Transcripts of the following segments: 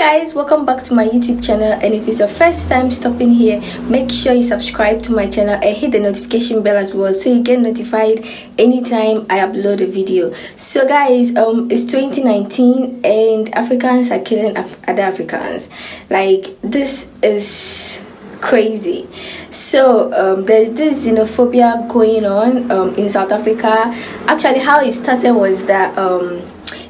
guys, welcome back to my YouTube channel, and if it's your first time stopping here, make sure you subscribe to my channel and hit the notification bell as well so you get notified anytime I upload a video. So guys, it's 2019 and Africans are killing other Africans. Like, this is crazy. So there's this xenophobia going on in South Africa. Actually, how it started was that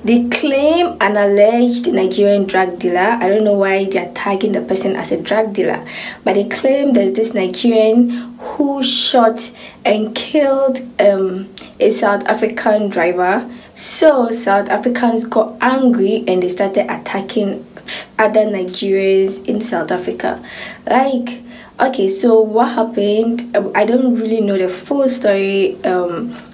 they claim an alleged Nigerian drug dealer. I don't know why they are tagging the person as a drug dealer, but they claim there's this Nigerian who shot and killed a South African driver. So South Africans got angry and they started attacking other Nigerians in South Africa. Like, okay, so what happened? I don't really know the full story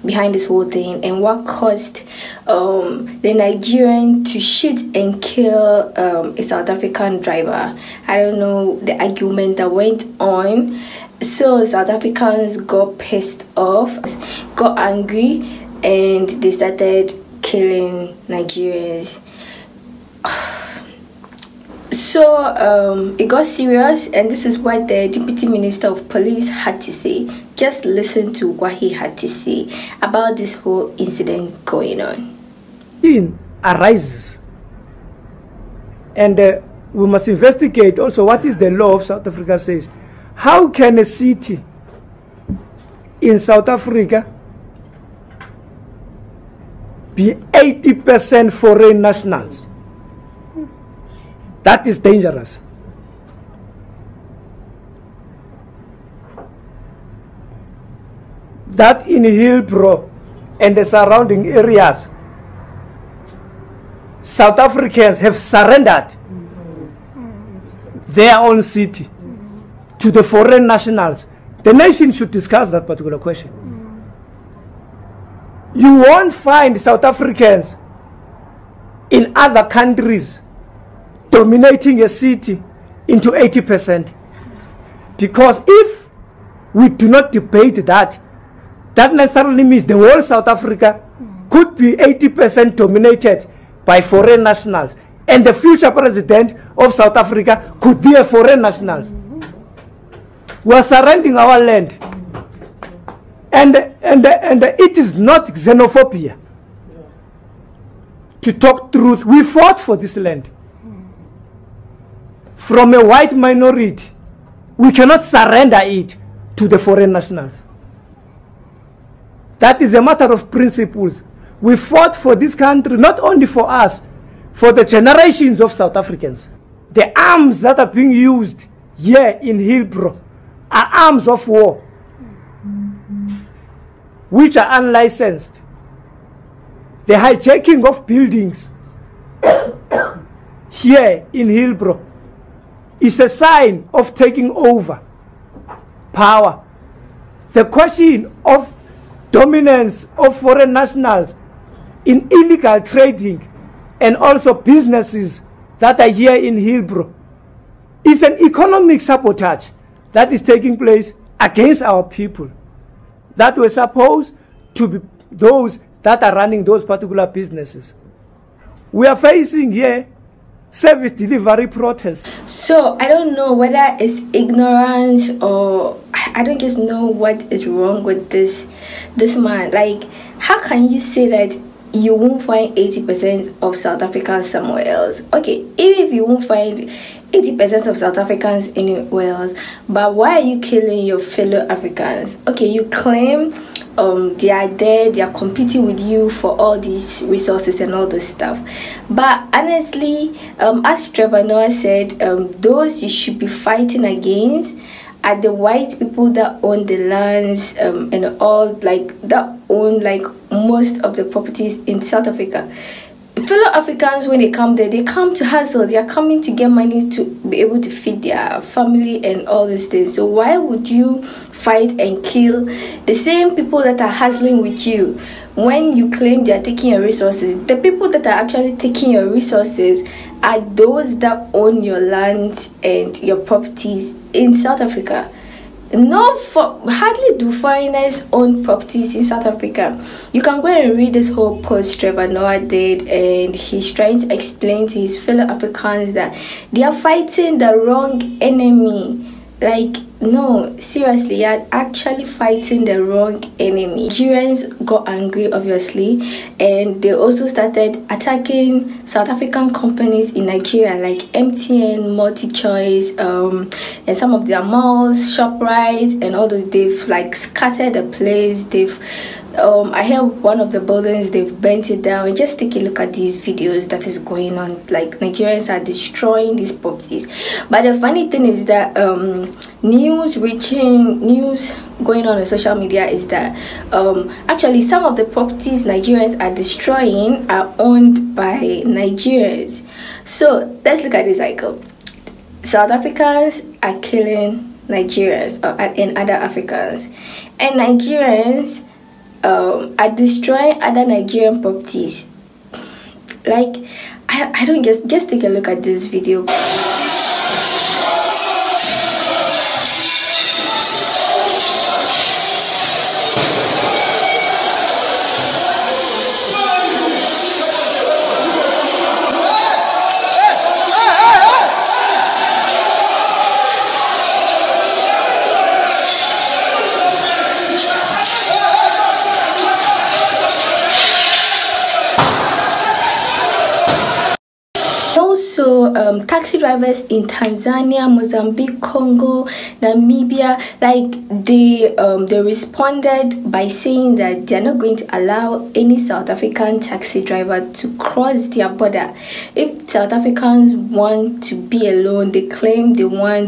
behind this whole thing and what caused the Nigerian to shoot and kill a South African driver. I don't know the argument that went on. So South Africans got pissed off, got angry, and they started killing Nigerians. So it got serious, and this is what the Deputy Minister of Police had to say. Just listen to what he had to say about this whole incident going on. It arises, and we must investigate also what is the law of South Africa says. How can a city in South Africa be 80% foreign nationals? That is dangerous. That in Hillbrow and the surrounding areas, South Africans have surrendered their own city to the foreign nationals. The nation should discuss that particular question. You won't find South Africans in other countries dominating a city into 80%, because if we do not debate that, that necessarily means the whole South Africa could be 80% dominated by foreign nationals, and the future president of South Africa could be a foreign national. We are surrendering our land, and it is not xenophobia to talk truth. We fought for this land. From a white minority, we cannot surrender it to the foreign nationals. That is a matter of principles. We fought for this country, not only for us, for the generations of South Africans. The arms that are being used here in Hillbrow are arms of war, which are unlicensed. The hijacking of buildings here in Hillbrow is a sign of taking over power. The question of dominance of foreign nationals in illegal trading and also businesses that are here in Hillbrow is an economic sabotage that is taking place against our people that were supposed to be those that are running those particular businesses. We are facing here service delivery protests. So I don't know whether it's ignorance or I don't just know what is wrong with this man. Like, how can you say that you won't find 80% of South Africans somewhere else? Okay, even if you won't find 80% of South Africans anywhere else, but why are you killing your fellow Africans? Okay, you claim they are there, they are competing with you for all these resources and all those stuff. But honestly, as Trevor Noah said, those you should be fighting against are the white people that own the lands and all, like, that own, like, most of the properties in South Africa. Fellow Africans, when they come there, they come to hustle. They are coming to get money to be able to feed their family and all these things. So why would you fight and kill the same people that are hustling with you when you claim they are taking your resources? The people that are actually taking your resources are those that own your land and your properties in South Africa. hardly do foreigners own properties in South Africa. You can go and read this whole post Trevor Noah did, and he's trying to explain to his fellow Africans that they are fighting the wrong enemy. Like, no, seriously, you're actually fighting the wrong enemy. Nigerians got angry, obviously, and they also started attacking South African companies in Nigeria, like MTN, Multichoice, and some of their malls, Shoprite, and all those. They've like scattered the place. They've I hear one of the buildings, they've burnt it down. Just take a look at these videos that is going on. Like, Nigerians are destroying these properties. But the funny thing is that news going on social media is that actually some of the properties Nigerians are destroying are owned by Nigerians. So let's look at this cycle. South Africans are killing Nigerians and other Africans, and Nigerians are destroying other Nigerian properties. Like, I don't just take a look at this video. So taxi drivers in Tanzania, Mozambique, Congo, Namibia, like they responded by saying that they're not going to allow any South African taxi driver to cross their border. If South Africans want to be alone, they claim they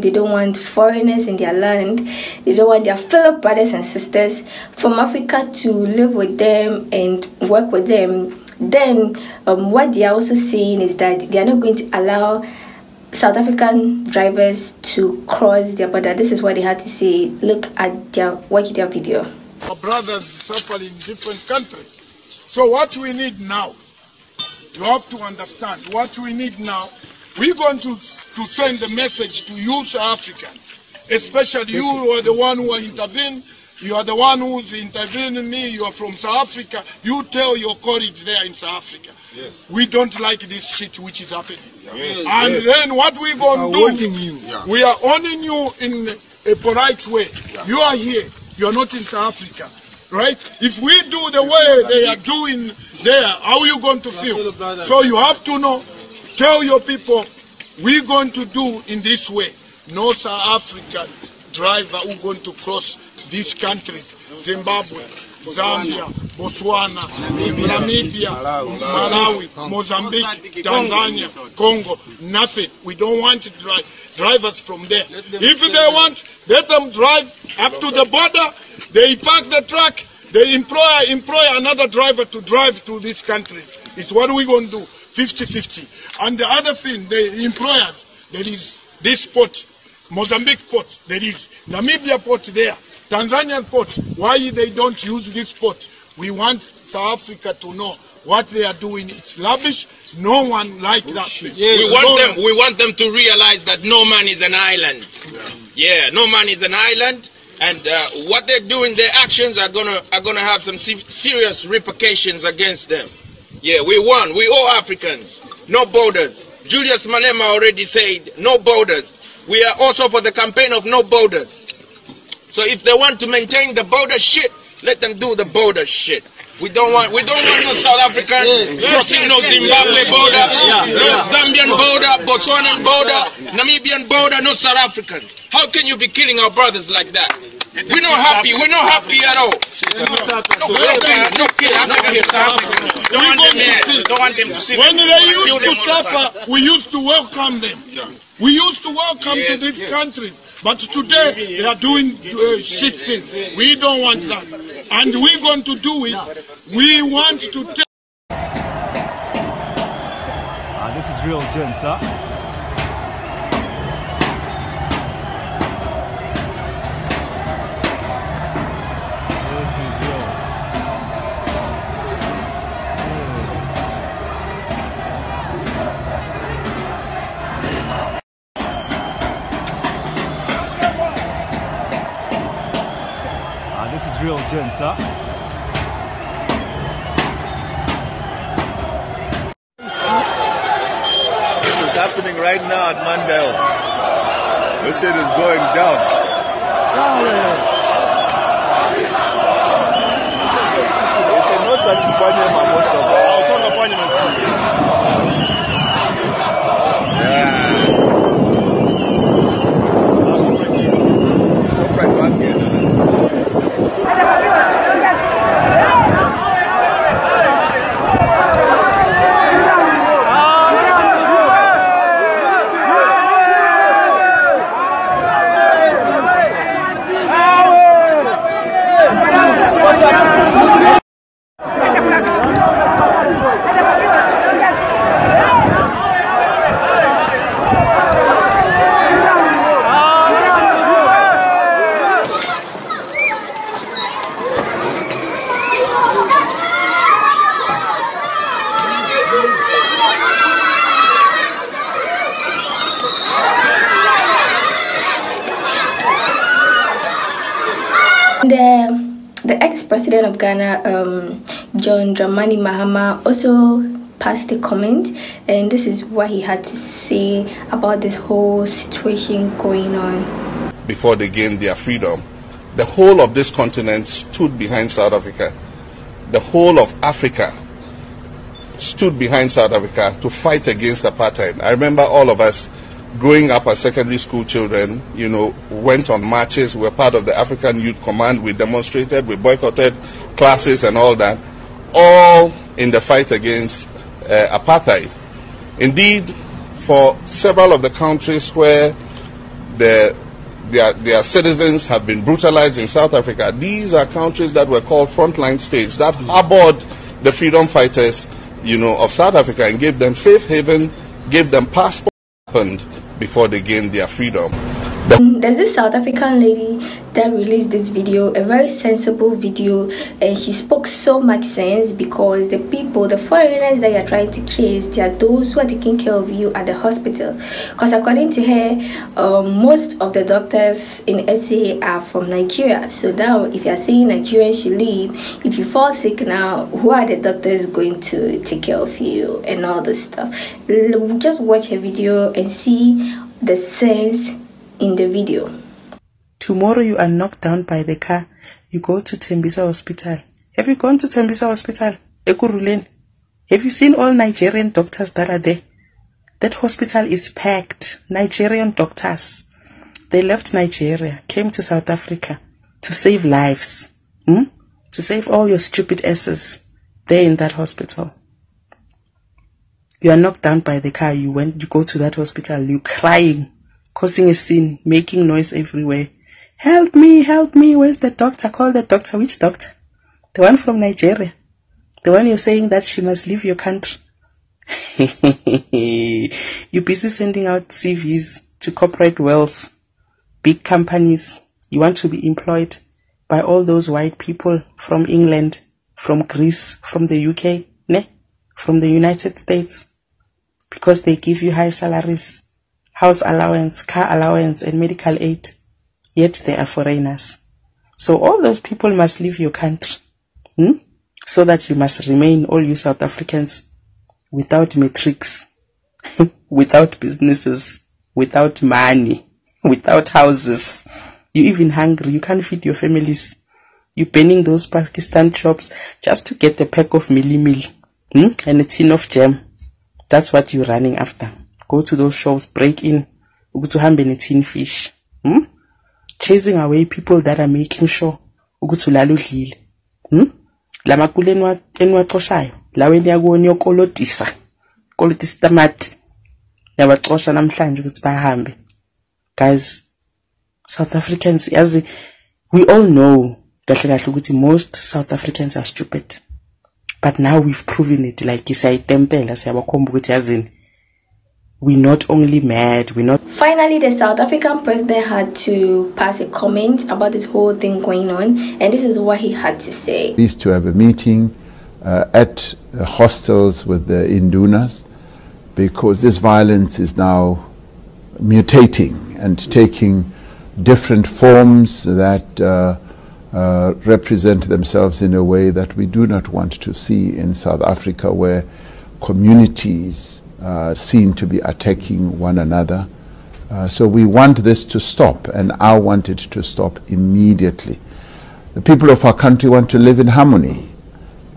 don't want foreigners in their land, they don't want their fellow brothers and sisters from Africa to live with them and work with them. Then what they are also saying is that they are not going to allow South African drivers to cross their border. This is what they had to say. Look at watch their video. Our brothers suffer in different countries. So what we need now, you have to understand, what we need now, we're going to send the message to you South Africans, especially you who are the one who are intervening. You are the one who's interviewing me. You are from South Africa. You tell your colleagues there in South Africa. Yes. We don't like this shit which is happening. Yes. And yes. Then what we're going to do, we are owning you in a polite way. Yeah. You are here. You are not in South Africa. Right? If we do the way they are doing there, how are you going to feel? So you have to know, tell your people, we're going to do in this way. No South African driver who's going to cross these countries, Zimbabwe, Zambia, Botswana, Namibia, Malawi, Mozambique, Tanzania, Congo, nothing. We don't want to drivers from there. If they want, let them drive up to the border, they park the truck, they employ another driver to drive to these countries. It's what we're going to do, 50-50. And the other thing, the employers, there is this port, Mozambique port, there is Namibia port there, Tanzanian port. Why they don't use this port? We want South Africa to know what they are doing. It's rubbish. No one like that. Yeah, we want them to realize that no man is an island. Yeah, no man is an island. And what they're doing, their actions are gonna have some serious repercussions against them. Yeah, we want. We all Africans. No borders. Julius Malema already said no borders. We are also for the campaign of no borders. So if they want to maintain the border shit, let them do the border shit. We don't want no South Africans crossing no Zimbabwe border, no Zambian border, Botswanan border, Namibian border, no South Africans. How can you be killing our brothers like that? We're not happy. We're not happy at all. Don't want them to see. When they used to suffer, we used to welcome them. We used to welcome to these countries. But today, they are doing shit things. We don't want that. And we're going to do it. We want to take... this is real gents, huh? This is real. real gents, huh? This is happening right now at Mandel. This shit is going down. It's a note that The ex-president of Ghana, John Dramani Mahama, also passed a comment, and this is what he had to say about this whole situation going on. Before they gained their freedom, the whole of this continent stood behind South Africa. The whole of Africa stood behind South Africa to fight against apartheid. I remember all of us growing up as secondary school children, you know, went on marches, were part of the African Youth Command, we demonstrated, we boycotted classes and all that, all in the fight against apartheid. Indeed, for several of the countries where their citizens have been brutalized in South Africa, these are countries that were called frontline states that harbored the freedom fighters, you know, of South Africa and gave them safe haven, gave them passports. Happened before they gained their freedom. There's this South African lady that released this video, a very sensible video, and she spoke so much sense because the people, the foreigners that you're trying to chase, they are those who are taking care of you at the hospital. Because according to her, most of the doctors in SA are from Nigeria. So now, if you're saying Nigerians should leave, if you fall sick now, who are the doctors going to take care of you and all this stuff? Just watch her video and see the sense in the video. Tomorrow you are knocked down by the car. You go to Tembisa Hospital. Have you gone to Tembisa Hospital? Ekuruleni. Have you seen all Nigerian doctors that are there? That hospital is packed. Nigerian doctors. They left Nigeria, came to South Africa to save lives. To save all your stupid asses. They're in that hospital. You are knocked down by the car. You go to that hospital. You crying, causing a scene, making noise everywhere. Help me, help me. Where's the doctor? Call the doctor. Which doctor? The one from Nigeria. The one you're saying that she must leave your country. You're busy sending out CVs to corporate wells, big companies. You want to be employed by all those white people from England, from Greece, from the UK, from the United States, because they give you high salaries, house allowance, car allowance, and medical aid, yet they are foreigners. So all those people must leave your country, so that you must remain, all you South Africans, without metrics, without businesses, without money, without houses. You're even hungry, you can't feed your families. You're burning those Pakistan shops just to get a pack of milli-milli and a tin of jam. That's what you're running after. Go to those shops, break in, ugutuhambeni tin fish. Chasing away people that are making sure ugutulaludlile. Lamakule enwaqoshayo, lawe niyakuona yokolotisa. Kolotisa tamati. Yabaqosha namhlanje ukuthi bahambe. Guys, South Africans, as we all know, kahle kahle ukuthi most South Africans are stupid. But now we've proven it, like isayitempela siyabakhomba ukuthi yazini. We're not only mad, we're not... Finally, the South African president had to pass a comment about this whole thing going on, and this is what he had to say. We used to have a meeting at hostels with the Indunas, because this violence is now mutating and taking different forms that represent themselves in a way that we do not want to see in South Africa, where communities are seen to be attacking one another. So we want this to stop, and I want it to stop immediately. The people of our country want to live in harmony,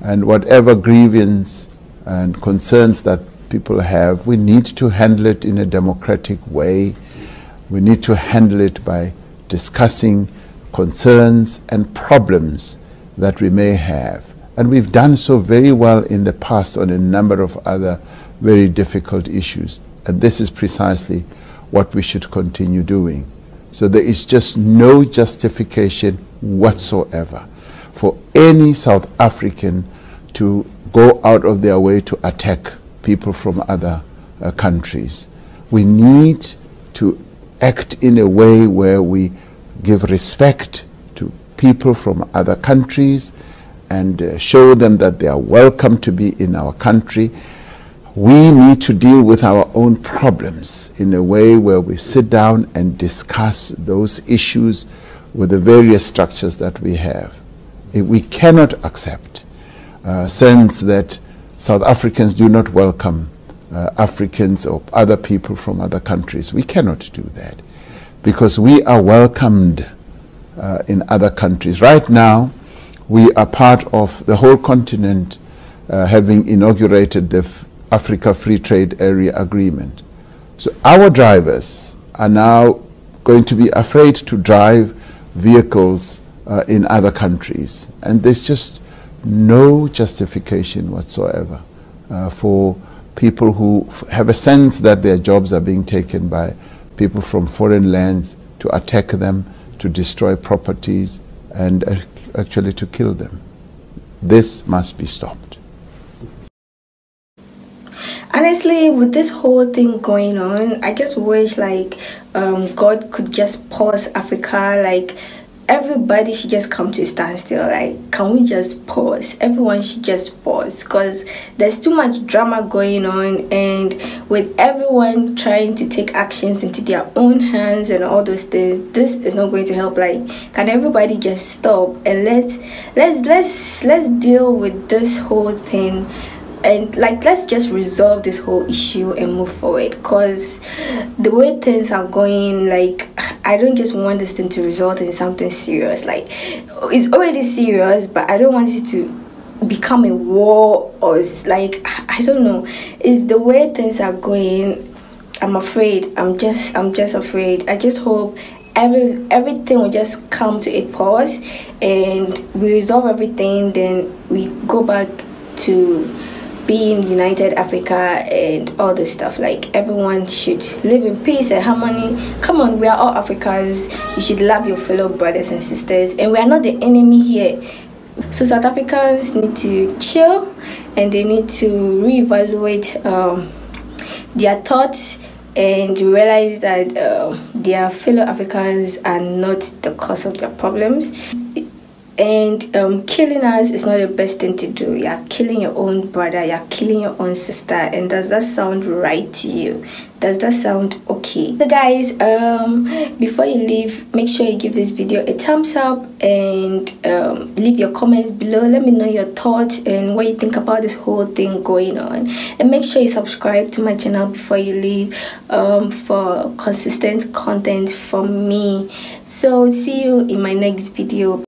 and whatever grievance and concerns that people have, we need to handle it in a democratic way. We need to handle it by discussing concerns and problems that we may have. And we've done so very well in the past on a number of other very difficult issues. And this is precisely what we should continue doing. So there is just no justification whatsoever for any South African to go out of their way to attack people from other countries. We need to act in a way where we give respect to people from other countries and show them that they are welcome to be in our country. We need to deal with our own problems in a way where we sit down and discuss those issues with the various structures that we have. We cannot accept a sense that South Africans do not welcome Africans or other people from other countries. We cannot do that, because we are welcomed in other countries. Right now, we are part of the whole continent having inaugurated the Africa Free Trade Area Agreement. So our drivers are now going to be afraid to drive vehicles in other countries. And there's just no justification whatsoever for people who have a sense that their jobs are being taken by people from foreign lands to attack them, to destroy properties, and actually to kill them. This must be stopped. Honestly, with this whole thing going on, I just wish like God could just pause Africa. Like, everybody should just come to a standstill. Like, can we just pause? Everyone should just pause, because there's too much drama going on, and with everyone trying to take actions into their own hands and all those things, this is not going to help. Like, can everybody just stop and let's deal with this whole thing, and like let's just resolve this whole issue and move forward, because the way things are going, like I don't just want this thing to result in something serious. Like, it's already serious, but I don't want it to become a war, or like, I don't know, it's the way things are going. I'm afraid, I'm just afraid. I just hope everything will just come to a pause, and we resolve everything, then we go back to being united Africa and all this stuff. Like, everyone should live in peace and harmony. Come on, we are all Africans. You should love your fellow brothers and sisters, and we are not the enemy here. So South Africans need to chill, and they need to reevaluate their thoughts and realize that their fellow Africans are not the cause of their problems. And killing us is not the best thing to do. You're killing your own brother, you're killing your own sister. And does that sound right to you? Does that sound okay? So guys, before you leave, make sure you give this video a thumbs up, and leave your comments below. Let me know your thoughts and what you think about this whole thing going on. And make sure you subscribe to my channel before you leave for consistent content from me. So see you in my next video.